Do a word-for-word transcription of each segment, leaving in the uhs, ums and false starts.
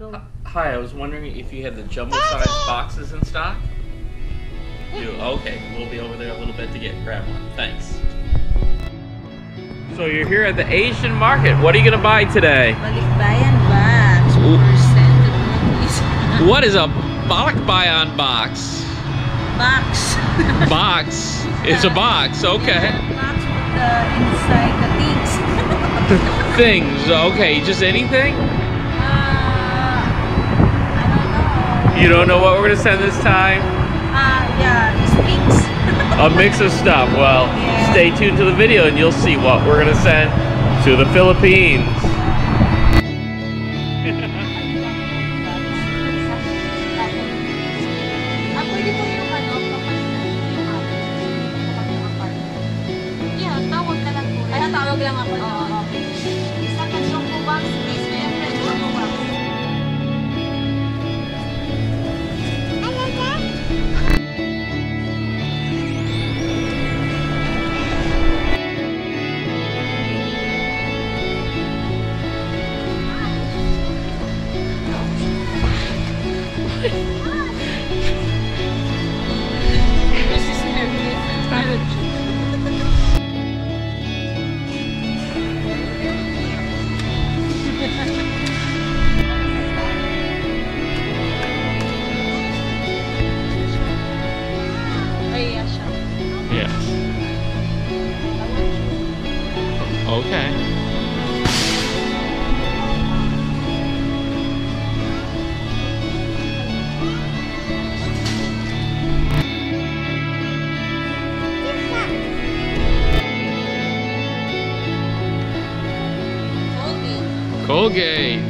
Go. Uh, hi, I was wondering if you had the jumbo-sized boxes in stock? You do? Okay, we'll be over there a little bit to get grab one. Thanks. So you're here at the Asian Market. What are you going to buy today? Balikbayan box. Ooh. What is a Balikbayan box? Box. Box. It's a box, okay. Yeah, box with the inside the things. Things, okay. Just anything? Uh, I don't know. You don't know what we're going to send this time? Uh, yeah, just things. A mix of stuff. Well, yeah. Stay tuned to the video and you'll see what we're going to send to the Philippines. Okay. Colgate. Colgate.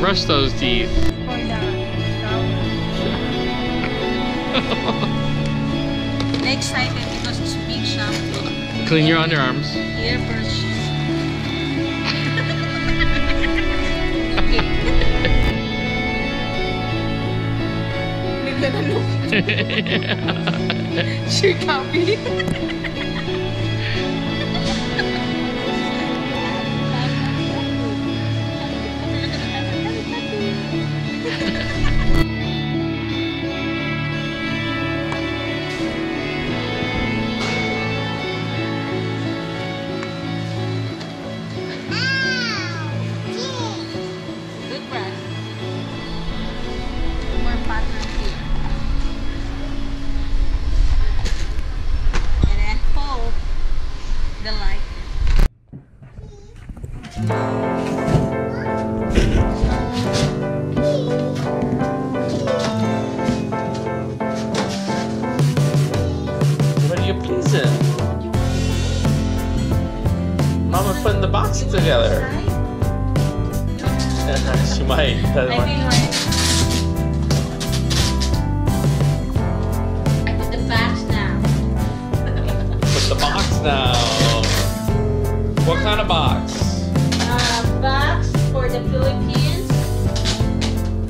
Brush those teeth. Next time, because it's big shampoo. Clean your underarms. Ear brushes. She can't be. Mama's putting the boxes together. She might. I put the box now. Put the box now. What kind of box? Uh, box for the Philippines.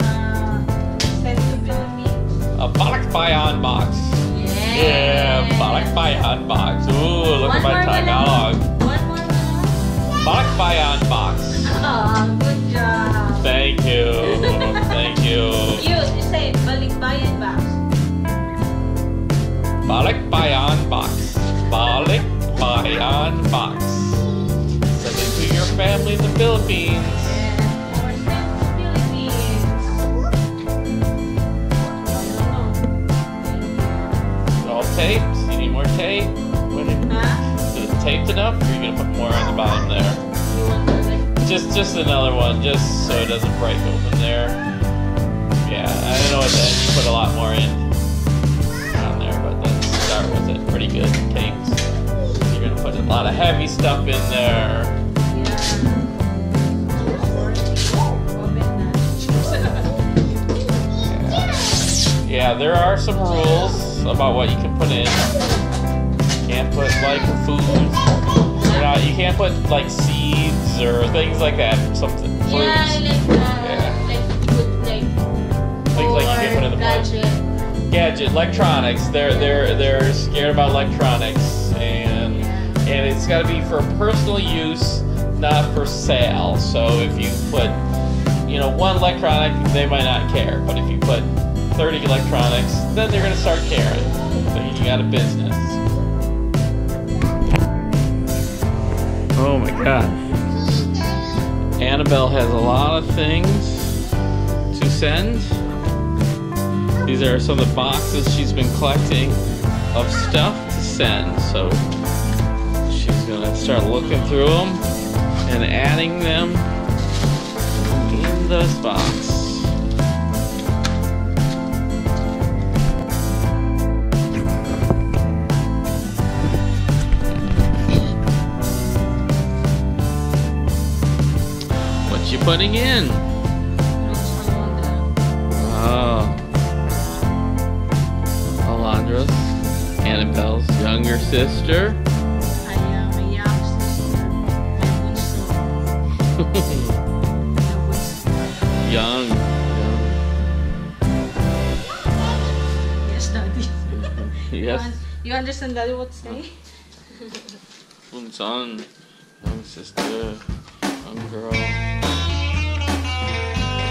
Uh, send to the Philippines. A Balikbayan box. Yeah. Yeah, Balikbayan box. Ooh, look at my Tagalog. Balikbayan box. Oh, good job. Thank you. Thank you. You, you say Balikbayan box. Balikbayan box. Balikbayan box. Send it to your family in the Philippines. Yes, or send to the Philippines. It's all tapes. You need more tape? Huh? Taped enough, or are you going to put more on the bottom there? Just just another one, just so it doesn't break open there. Yeah, I don't know at the end you put a lot more in on there, but let's start with it. Pretty good tapes. You're going to put a lot of heavy stuff in there. Yeah, yeah, there are some rules about what you can put in. You can't put like foods. You're not, you can't put like seeds or things like that. Something. Fruits. Yeah, like uh, yeah. Like food, like things like you can put in the gadget. Gadget, electronics. They're they're they're scared about electronics, and yeah. And it's got to be for personal use, not for sale. So if you put you know, one electronic, they might not care. But if you put thirty electronics, then they're going to start caring. So you got a business. Oh my God. Annabel has a lot of things to send. These are some of the boxes she's been collecting of stuff to send. So she's going to start looking through them and adding them in this box. What you putting in? Oh. Alondra's, Annabelle's younger sister. I am a young sister. Young. Yes, Daddy. Yes. You understand Daddy what to say? Young son, young sister, young girl.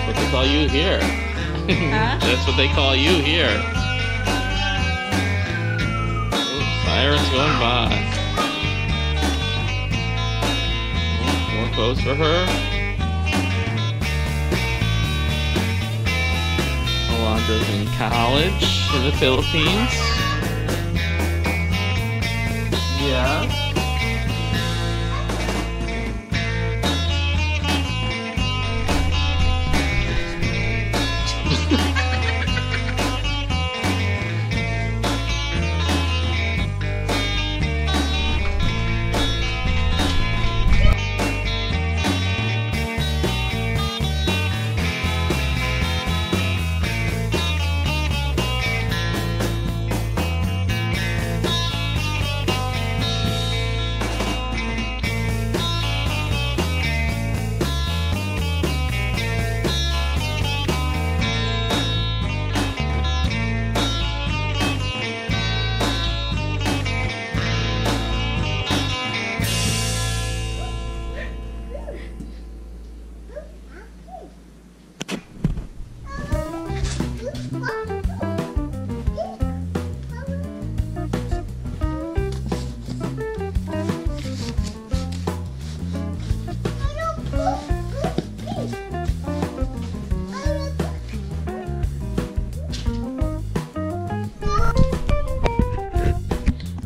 That's what they call you here. Huh? That's what they call you here. Ooh, sirens going by. Ooh, more clothes for her. Alondra's in college in the Philippines. Yeah.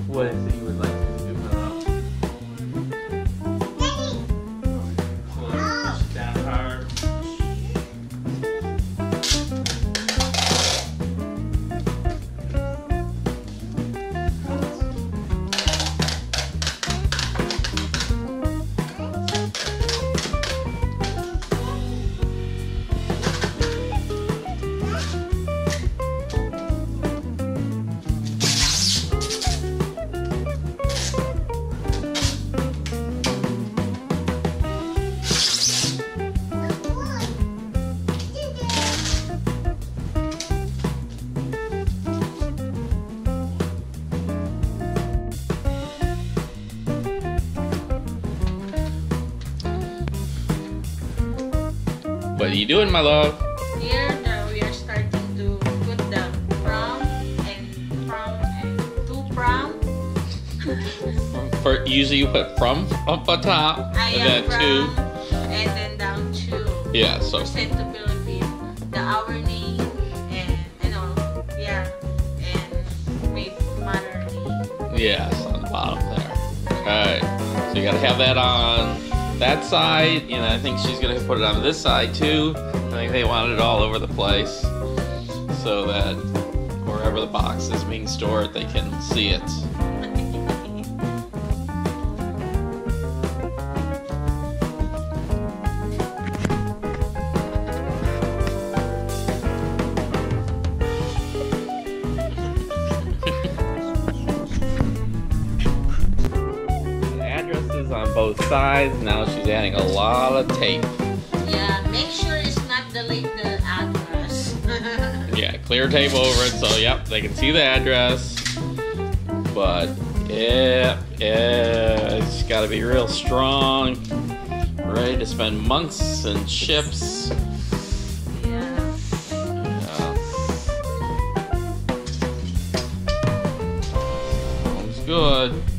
What is it you would like to do for us? Push it down hard. What are you doing, my love? Here now we are starting to put the brown and from and two brown. For, usually you put from up on top I and then brown, two. And then down two. Yeah, so. Sent to Philippines. The our name and you know, yeah. And made mother name. Yeah, it's on the bottom there. Alright. So you gotta have that on that side, and I think she's gonna put it on this side too. I think they want it all over the place so that wherever the box is being stored, they can see it. Both sides. Now she's adding a lot of tape. Yeah, make sure it's not the, the address. Yeah, clear tape over it so yep, they can see the address. But yeah, yeah, it's got to be real strong. Ready to spend months and ships Good.